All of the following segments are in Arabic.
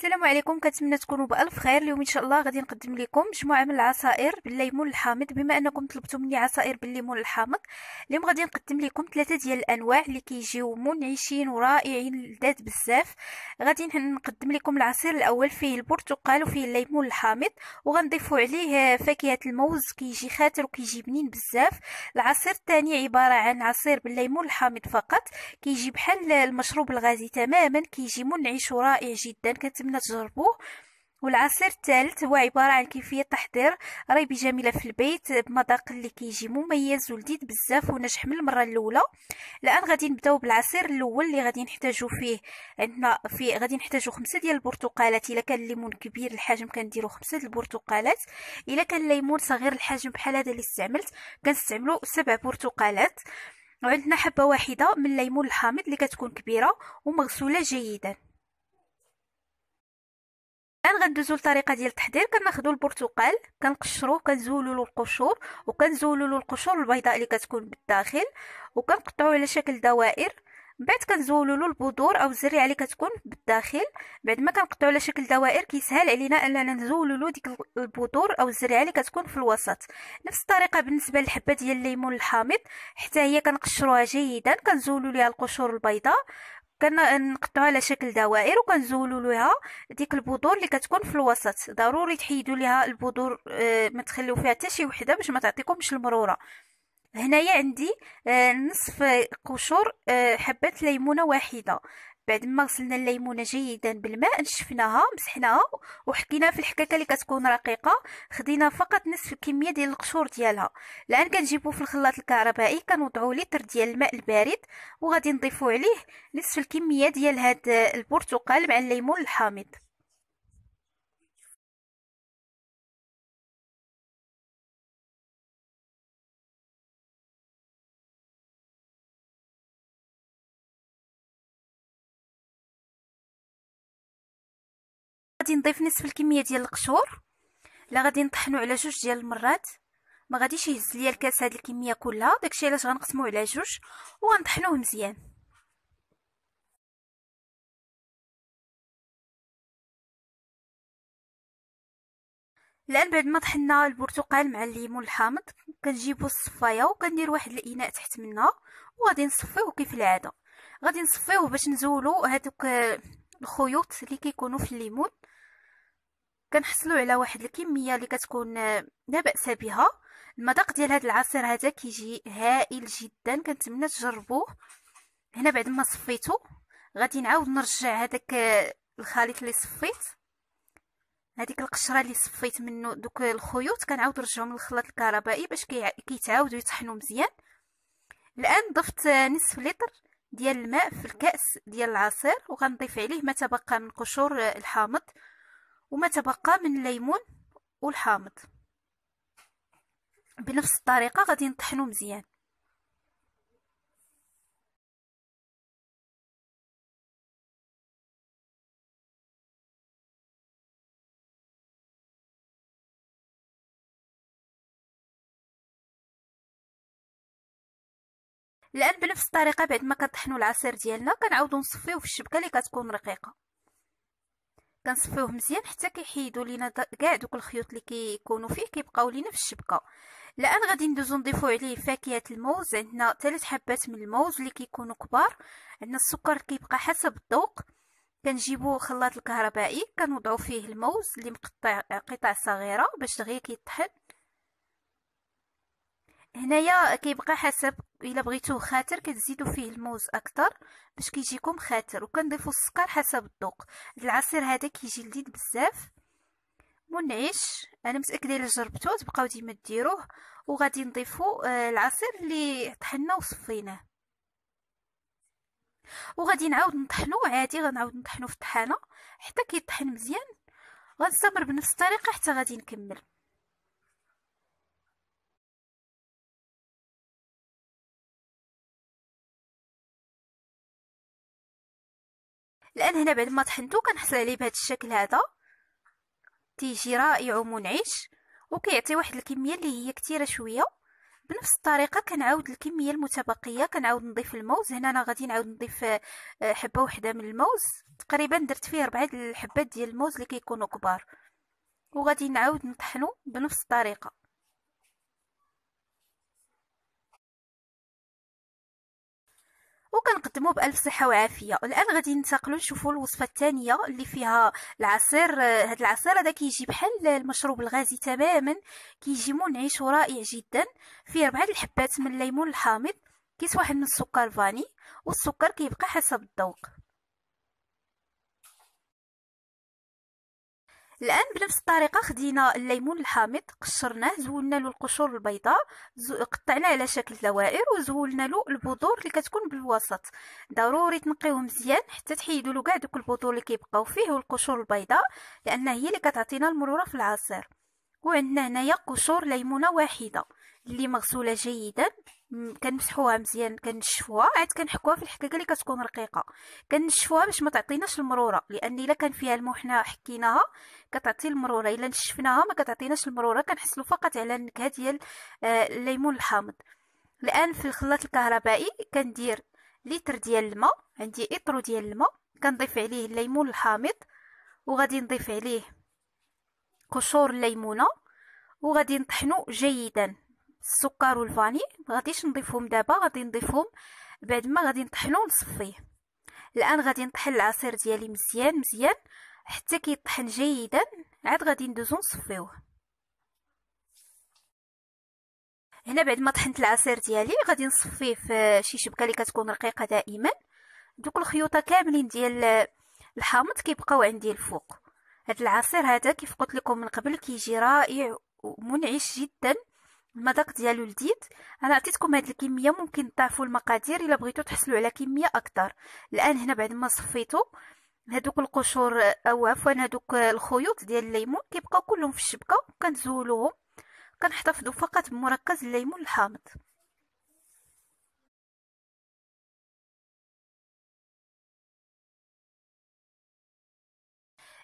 السلام عليكم، كنتمنى تكونوا بالف خير. اليوم ان شاء الله غادي نقدم لكم مجموعه من العصائر بالليمون الحامض. بما انكم طلبتوا مني عصائر بالليمون الحامض، اليوم غادي نقدم لكم ثلاثه ديال الانواع اللي كيجيو منعشين ورائعين لذات بزاف. غادي نقدم لكم العصير الاول، فيه البرتقال وفيه الليمون الحامض وغنضيفوا عليه فاكهه الموز، كيجي خاطر وكيجي بنين بزاف. العصير الثاني عباره عن عصير بالليمون الحامض فقط، كيجي بحال المشروب الغازي تماما، كيجي منعش ورائع جدا، كنتمنى تجربوه. والعصير الثالث هو عباره عن كيفيه تحضير ريبه جميله في البيت بمذاق اللي كيجي مميز ولذيذ بزاف ونجح من المره الاولى. الان غادي نبداو بالعصير الاول اللي غادي نحتاجو فيه. عندنا فيه غادي نحتاجو 5 ديال البرتقالات. الا كان الليمون كبير الحجم كنديرو 5 ديال البرتقالات، الا كان الليمون صغير الحجم بحال هذا اللي استعملت كنستعملو 7 برتقالات. وعندنا حبه واحده من الليمون الحامض اللي كتكون كبيره ومغسوله جيدا. الان غندوزو للطريقه ديال التحضير. كناخذوا البرتقال كنقشروه، كنزولوا له القشور وكنزولوا له القشور البيضاء اللي كتكون بالداخل، وكنقطعوه على شكل دوائر. من بعد كنزولوا له البذور او الزريعه اللي كتكون بالداخل. بعد ما كنقطعوا على شكل دوائر كيسهل علينا اننا نزولوا له ديك البذور او الزريعه اللي كتكون في الوسط. نفس الطريقه بالنسبه للحبه ديال الليمون الحامض، حتى هي كنقشروها جيدا، كنزولوا ليها القشور البيضاء، كنقطعوها على شكل دوائر، وكنزولوا لها ديك البذور اللي كتكون في الوسط. ضروري تحيدوا لها البذور، ما تخليو فيها حتى شي وحده باش ما تعطيكمش المروره. هنايا عندي نصف قشور حبه ليمونه واحده. بعد ما غسلنا الليمونه جيدا بالماء، نشفناها مسحناها وحكيناها في الحكاكه اللي كتكون رقيقه، خدينا فقط نصف الكميه ديال القشور ديالها. الان كنجيبوه في الخلاط الكهربائي، كنوضعوا لتر ديال الماء البارد وغادي نضيفوا عليه نصف الكميه ديال هاد البرتقال مع الليمون الحامض. غادي نضيف نصف الكميه ديال القشور. لا غادي نطحنو على جوج ديال المرات، ما غاديش يهز ليا الكاس هاد الكميه كلها، داكشي علاش غنقسموه على جوج وغنطحنوه مزيان. الان بعد ما طحنا البرتقال مع الليمون الحامض، كنجيبو الصفايه وكندير واحد الاناء تحت منها وغادي نصفيوه كيف العاده. غادي نصفيوه باش نزولو هادوك الخيوط اللي كيكونوا في الليمون. كنحصلوا على واحد الكميه اللي كتكون لا باس بها. المذاق ديال هذا العصير هذا كيجي هائل جدا، كنتمنى تجربوه. هنا بعد ما صفيته غادي نعاود نرجع هذاك الخليط اللي صفيت، هذيك القشره اللي صفيت منه دوك الخيوط، كنعاود نرجعهم للخلاط الكهربائي باش كيتعاودوا يطحنوا مزيان. الان ضفت نصف لتر ديال الماء في الكأس ديال العصير، وغنضيف عليه ما تبقى من قشور الحامض وما تبقى من الليمون والحامض. بنفس الطريقة غادي نطحنو مزيان. الان بنفس الطريقه بعد ما كنطحنوا العصير ديالنا كنعاودوا نصفيوه في الشبكه اللي كتكون رقيقه، كنصفيوه مزيان حتى كيحيدوا لينا كاع دوك الخيوط اللي كيكونوا فيه، كيبقاو لينا في الشبكه. الان غادي ندوزو نضيفوا عليه فاكهه الموز. عندنا 3 حبات من الموز اللي كيكونوا كبار. عندنا السكر كيبقى حسب الذوق. كنجيبو خلاط الكهربائي كنوضعو فيه الموز اللي مقطع قطع صغيره باش دغيا كيطحن. هنايا كيبقى حسب، الا بغيتوه خاتر كتزيدوا فيه الموز اكثر باش كيجيكم خاتر، وكنضيفوا السكر حسب الذوق. هاد العصير هذا كيجي لذيذ بزاف منعش، انا متاكده الا جربتوه تبقاو ديما ديروه. وغادي نضيفوا العصير اللي طحنا وصفيناه، وغادي نعاود نطحنو عادي، غنعاود نطحنو في الطحانه حتى كيطحن مزيان. غنستمر بنفس الطريقه حتى غادي نكمل. الان هنا بعد ما طحنتو كنحصل عليه بهذا الشكل هذا، تيجي رائع ومنعش وكيعطي واحد الكميه اللي هي كثيره شويه. بنفس الطريقه كنعاود الكميه المتبقيه كنعاود نضيف الموز. هنا انا غادي نعاود نضيف حبه وحده من الموز تقريبا درت فيه 4 الحبات ديال الموز اللي كيكونوا كبار، وغادي نعاود نطحنو بنفس الطريقه. وكنقدموه بألف صحه وعافيه. الان غادي ننتقلوا نشوفوا الوصفه الثانيه اللي فيها العصير. هذا العصير هذا كيجي بحال المشروب الغازي تماما، كيجي منعش ورائع جدا. فيه 4 الحبات من الليمون الحامض، كيس واحد من السكر فاني، والسكر كيبقى حسب الذوق. الان بنفس الطريقه خدينا الليمون الحامض، قشرناه، زولنا له القشور البيضاء، قطعناه على شكل دوائر، وزولنا له البذور اللي كتكون بالوسط. ضروري تنقيوه مزيان حتى تحيدوا له كاع دوك البذور اللي كيبقاو فيه والقشور البيضاء، لان هي اللي كتعطينا المرونه في العصير. وعندنا هنايا قشور ليمونه واحده اللي مغسوله جيدا، كنمسحوها مزيان، كنشفوها، عاد كنحكوها في الحكاكه اللي كتكون رقيقه، كنشفوها باش ما تعطيناش المروره، لان الا كان فيها الماء وحنا حكيناها كتعطي المروره، الا نشفناها ما كتعطيناش المروره، كنحصلوا فقط على النكهه ديال الليمون الحامض. الان في الخلاط الكهربائي كندير لتر ديال الماء، عندي اطرو ديال الماء، كنضيف عليه الليمون الحامض، وغادي نضيف عليه قشور الليمونه، وغادي نطحنو جيدا. السكر والفاني مغاديش نضيفهم دابا، غادي نضيفهم بعد ما غادي نطحنو ونصفيه. الان غادي نطحن العصير ديالي مزيان مزيان حتى كيطحن جيدا، عاد غادي ندوزو نصفيوه. هنا بعد ما طحنت العصير ديالي غادي نصفيه في شي شبكه اللي كتكون رقيقه دائما. دوك الخيوطه كاملين ديال الحامض كيبقاو عندي الفوق. هاد العصير هذا كيف قلت لكم من قبل كيجي رائع ومنعش جدا، المذاق ديالو لذيذ. انا عطيتكم هاد الكميه، ممكن تضاعفوا المقادير الا بغيتو تحصلوا على كميه اكثر. الان هنا بعد ما صفيتو هادوك القشور او عفوا هادوك الخيوط ديال الليمون كيبقاو كلهم في الشبكه، كنزولوهم، كنحتفظوا فقط بمركز الليمون الحامض.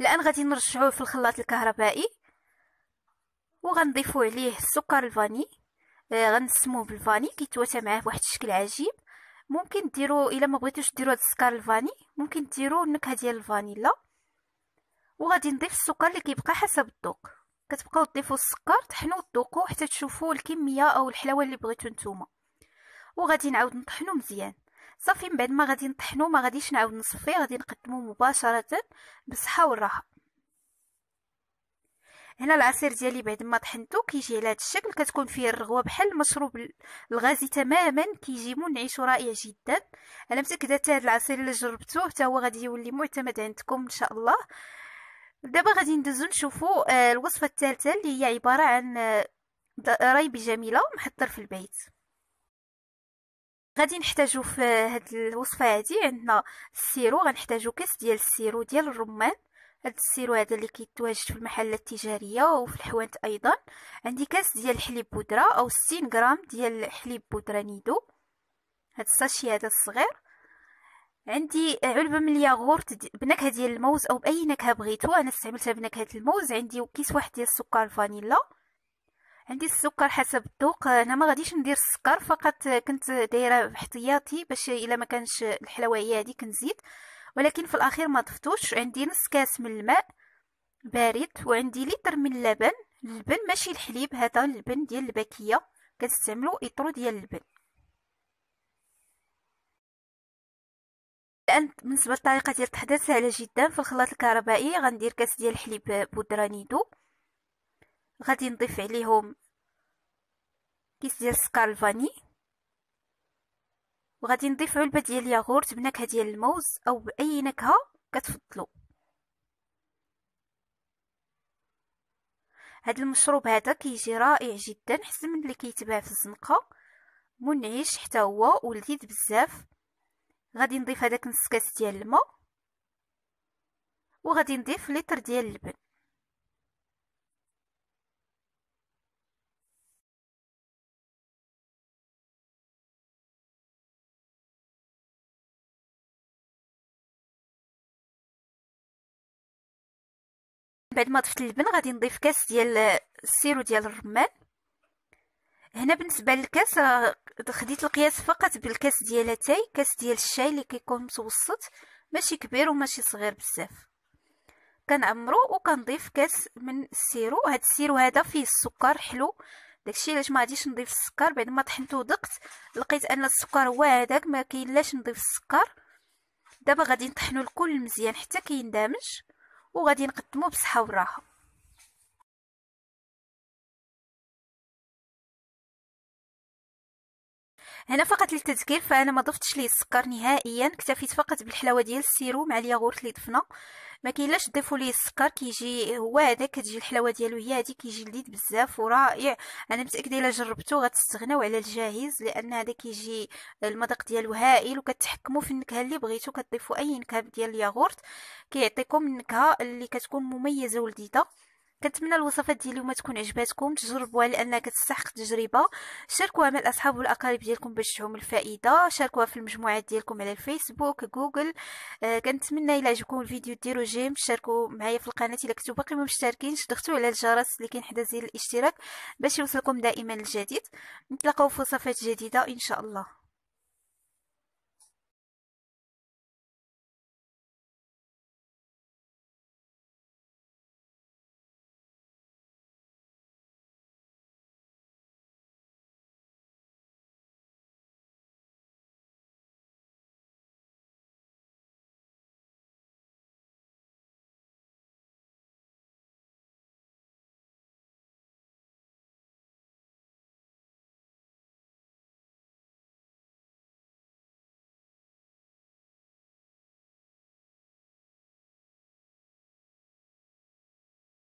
الان غادي نرجعوه في الخلاط الكهربائي، وغنضيفوا عليه السكر الفاني، غنسموه بالفاني، كيتواتى معاه بواحد الشكل عجيب. ممكن ديروا الا ما بغيتوش ديروا هذا السكر الفاني، ممكن ديروا النكهه ديال الفانيلا. وغادي نضيف السكر اللي كيبقى حسب الذوق، كتبقاو تضيفوا السكر، طحنوا وذوقوا حتى تشوفوا الكميه او الحلاوه اللي بغيتو نتوما. وغادي نعاود نطحنوا مزيان. صافي من بعد ما غادي نطحنوا ما غاديش نعاود نصفيه، غادي نقدموه مباشره بالصحه والراحه. هنا العصير ديالي بعد ما طحنتو كيجي على هذا الشكل، كتكون فيه الرغوه بحال المشروب الغازي تماما، كيجي منعش ورائع جدا. انا متاكده حتى هذا العصير اللي جربتوه حتى هو غادي يولي معتمد عندكم ان شاء الله. دابا غادي ندوزو نشوفوا الوصفه الثالثه اللي هي عباره عن ريبه جميله محضر في البيت. غادي نحتاجو في هاد الوصفه هادي عندنا السيرو، غنحتاجو كاس ديال السيرو ديال الرمان، هاد السيرو هذا اللي كيتواجد في المحلات التجاريه وفي الحوانت ايضا. عندي كاس ديال حليب بودره او 60 غرام ديال حليب بودره نيدو، هاد الساشي هذا الصغير. عندي علبه من الياغورت بنكهه ديال الموز او باي نكهه بغيتو، انا استعملتها بنكهه الموز. عندي كيس واحد ديال السكر الفانيلا، عندي السكر حسب الذوق، انا ما غاديش ندير السكر، فقط كنت دايره احتياطي باش الا ما كانش الحلويه هذه كنزيد، ولكن في الاخير ما ضفتوش. عندي نص كاس من الماء بارد، وعندي لتر من اللبن. اللبن ماشي الحليب، هذا اللبن ديال الباكيه، كنستعملو اطرو ديال اللبن. الان بالنسبه للطريقه ديال التحضير سهله جدا. في الخلاط الكهربائي غندير كاس ديال حليب بودره نيدو، غادي نضيف عليهم كيس ديال السكر الفاني، وغادي نضيف علبه ديال الياغورت بنكهه ديال الموز او باي نكهه كتفضلوا. هذا المشروب هذا كيجي رائع جدا، حسن من اللي كيتباع في الزنقه، منعش حتى هو ولذيذ بزاف. غادي نضيف هذاك نص كاس ديال الماء، وغادي نضيف لتر ديال اللبن. بعد ما ضفت اللبن غادي نضيف كاس ديال السيرو ديال الرمان. هنا بالنسبه للكاس خديت القياس فقط بالكاس ديال اتاي، كاس ديال الشاي اللي كيكون متوسط، ماشي كبير وماشي صغير بزاف، كنعمرو وكنضيف كاس من السيرو. هاد السيرو هذا فيه السكر حلو، داكشي علاش ما غاديش نضيف السكر. بعد ما طحنته ودقت لقيت ان السكر هو هذاك، ما كاينلاش نضيف السكر. دابا غادي نطحنو الكل مزيان حتى كيندمج، وغادي نقدمو بصحه وراحه. هنا فقط للتذكير، فانا ما ضفتش ليه السكر نهائيا، اكتفيت فقط بالحلاوه ديال السيرو مع الياغورت اللي ضفنا. ما كاينلاش تضيفوا ليه السكر، كيجي هو هذا، كتجي الحلاوه ديالو هي هذه، كيجي لذيذ بزاف ورائع. انا متاكده الا جربتوه غتستغناو على الجاهز، لان هذا كيجي المذاق ديالو هائل، وكتحكموا في النكهه اللي بغيتو، كتضيفوا اي نكهه ديال الياغورت، كيعطيكم النكهه اللي كتكون مميزه ولذيذه. كنتمنى الوصفات ديال اليوم تكون عجباتكم، تجربوها لانها كتستحق تجربه. شاركوها مع الاصحاب والاقارب ديالكم باش تشعروا بالفائده، شاركوها في المجموعات ديالكم على الفيسبوك، جوجل. كنتمنى الا عجبكم الفيديو ديروا جيم، شاركوا معايا في القناه الا كنتو باقي ما مشتركينش، ضغطوا على الجرس اللي كاين حدا زر الاشتراك باش يوصلكم دائما الجديد. نتلاقاو في وصفات جديده ان شاء الله.